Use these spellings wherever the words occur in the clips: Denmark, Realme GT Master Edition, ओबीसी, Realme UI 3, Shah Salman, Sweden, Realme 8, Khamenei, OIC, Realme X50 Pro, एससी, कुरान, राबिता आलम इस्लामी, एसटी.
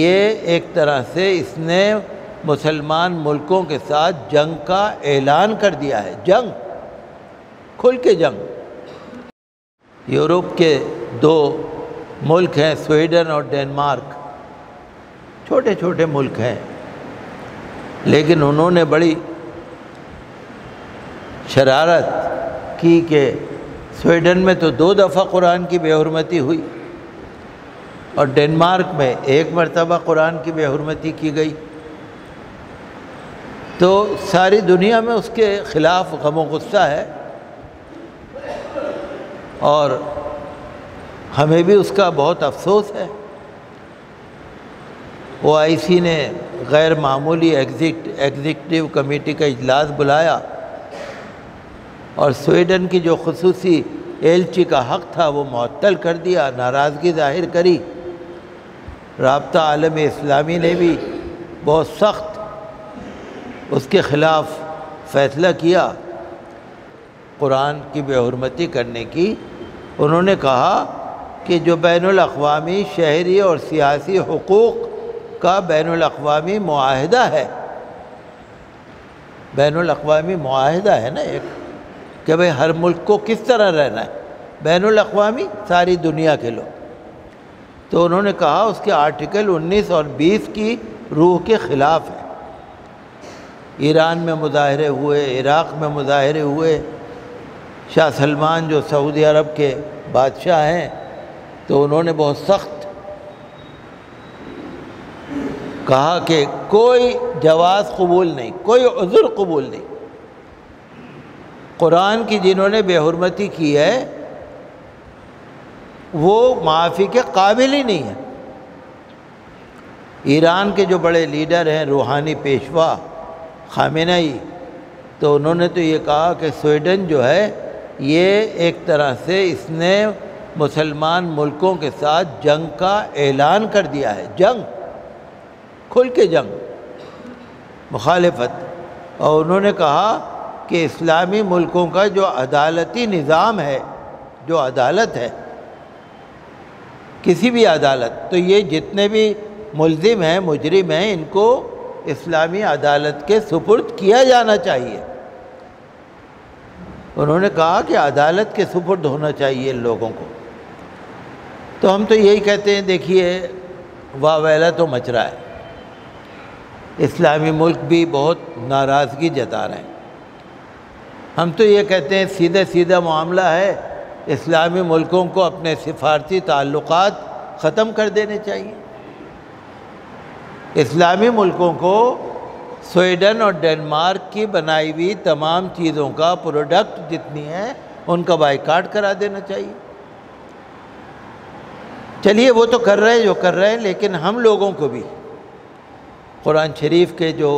ये एक तरह से इसने मुसलमान मुल्कों के साथ जंग का ऐलान कर दिया है। जंग, खुल के जंग। यूरोप के दो मुल्क हैं, स्वीडन और डेनमार्क। छोटे छोटे मुल्क हैं, लेकिन उन्होंने बड़ी शरारत की कि स्वीडन में तो 2 दफ़ा कुरान की बेहुरमती हुई और डेनमार्क में 1 मरतबा कुरान की बेहुरमती की गई। तो सारी दुनिया में उसके ख़िलाफ़ गम गुस्सा है और हमें भी उसका बहुत अफसोस है। OIC ने गैर मामूली एग्जीक्यूटिव कमेटी का इजलास बुलाया और स्वीडन की जो खसूसी एलची का हक़ था वो मुअत्तल कर दिया, नाराज़गी ज़ाहिर करी। राबिता आलम इस्लामी ने भी बहुत सख्त उसके ख़िलाफ़ फ़ैसला किया। कुरान की बेहुरमती करने की उन्होंने कहा कि जो बैनुल अक़वामी शहरी और सियासी हुकूक़ का बैनुल अक़वामी मुआहदा है, बैनुल अक़वामी मुआहदा है ना एक, कि भाई हर मुल्क को किस तरह रहना है, बैनुल अक़वामी सारी दुनिया के लोग। तो उन्होंने कहा उसके आर्टिकल 19 और 20 की रूह के ख़िलाफ़ है। ईरान में मुजाहरे हुए, इराक़ में मुजाहरे हुए। शाह सलमान जो सऊदी अरब के बादशाह हैं, तो उन्होंने बहुत सख्त कहा कि कोई जवाज़ कबूल नहीं, कोई उज़्र कबूल नहीं। कुरान की जिन्होंने बेहुरमती की है वो माफ़ी के काबिल ही नहीं है। ईरान के जो बड़े लीडर हैं, रूहानी पेशवा खामेनेई, तो उन्होंने तो ये कहा कि स्वीडन जो है ये एक तरह से इसने मुसलमान मुल्कों के साथ जंग का ऐलान कर दिया है। जंग, खुल के जंग, मुखालफत। और उन्होंने कहा कि इस्लामी मुल्कों का जो अदालती निज़ाम है, जो अदालत है, किसी भी अदालत, तो ये जितने भी मुल्ज़िम हैं, मुजरिम हैं, इनको इस्लामी अदालत के सुपुर्द किया जाना चाहिए। उन्होंने कहा कि अदालत के सुपुर्द होना चाहिए लोगों को। तो हम तो यही कहते हैं, देखिए वावेला तो मच रहा है, इस्लामी मुल्क भी बहुत नाराज़गी जता रहे हैं। हम तो ये कहते हैं सीधे सीधा मामला है, इस्लामी मुल्कों को अपने सिफारती ताल्लुकात ख़त्म कर देने चाहिए। इस्लामी मुल्कों को स्वीडन और डेनमार्क की बनाई हुई तमाम चीज़ों का, प्रोडक्ट जितनी हैं, उनका बायकाट करा देना चाहिए। चलिए वो तो कर रहे हैं जो कर रहे हैं, लेकिन हम लोगों को भी कुरान शरीफ के जो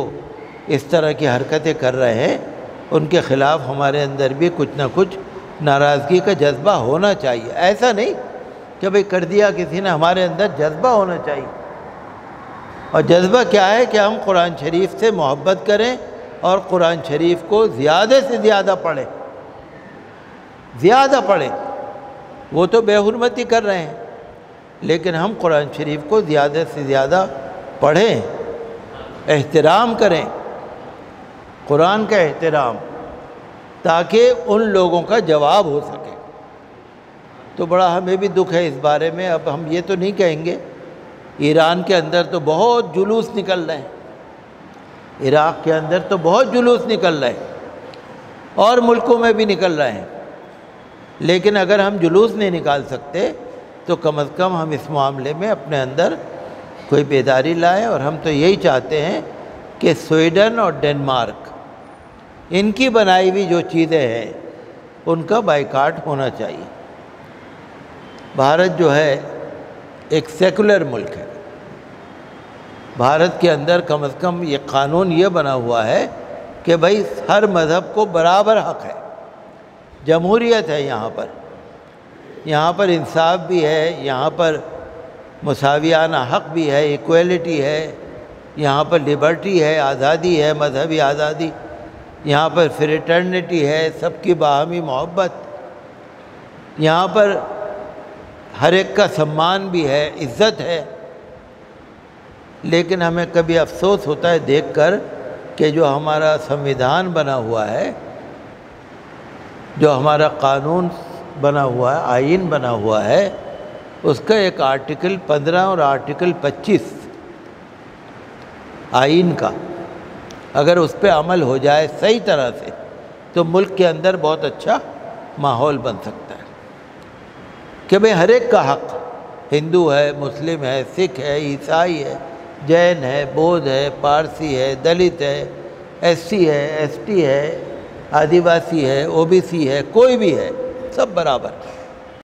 इस तरह की हरकतें कर रहे हैं उनके ख़िलाफ़ हमारे अंदर भी कुछ ना कुछ नाराज़गी का जज्बा होना चाहिए। ऐसा नहीं कि भाई कर दिया किसी ने, हमारे अंदर जज्बा होना चाहिए। और जज्बा क्या है कि हम कुरान शरीफ से मोहब्बत करें और कुरान शरीफ को ज़्यादा से ज़्यादा पढ़ें, ज़्यादा पढ़ें। वो तो बेहुरमती कर रहे हैं, लेकिन हम कुरान शरीफ को ज़्यादा से ज़्यादा पढ़ें, एहतराम करें, कुरान का एहतराम, ताकि उन लोगों का जवाब हो सके। तो बड़ा हमें भी दुख है इस बारे में। अब हम ये तो नहीं कहेंगे, ईरान के अंदर तो बहुत जुलूस निकल रहे हैं, इराक़ के अंदर तो बहुत जुलूस निकल रहे हैं और मुल्कों में भी निकल रहे हैं, लेकिन अगर हम जुलूस नहीं निकाल सकते तो कम अज़ कम हम इस मामले में अपने अंदर कोई बेदारी लाए। और हम तो यही चाहते हैं कि स्वीडन और डेनमार्क, इनकी बनाई हुई जो चीज़ें हैं उनका बायकाट होना चाहिए। भारत जो है एक सेकुलर मुल्क है। भारत के अंदर कम से कम ये कानून ये बना हुआ है कि भाई हर मज़हब को बराबर हक़ है। जमहूरियत है यहाँ पर, यहाँ पर इंसाफ भी है, यहाँ पर मुसावियाना हक़ भी है, इक्वलिटी है, यहाँ पर लिबर्टी है, आज़ादी है, मजहबी आज़ादी, यहाँ पर फ्रेटर्निटी है, सबकी बाहमी मोहब्बत, यहाँ पर हर एक का सम्मान भी है, इज़्ज़त है। लेकिन हमें कभी अफसोस होता है देखकर कि जो हमारा संविधान बना हुआ है, जो हमारा कानून बना हुआ है, आइन बना हुआ है, उसका एक आर्टिकल 15 और आर्टिकल 25 आइन का अगर उस पर अमल हो जाए सही तरह से तो मुल्क के अंदर बहुत अच्छा माहौल बन सकता है कि भाई हर एक का हक़, हिंदू है, मुस्लिम है, सिख है, ईसाई है, जैन है, बौद्ध है, पारसी है, दलित है, एससी है, एसटी है, आदिवासी है, ओबीसी है, कोई भी है, सब बराबर।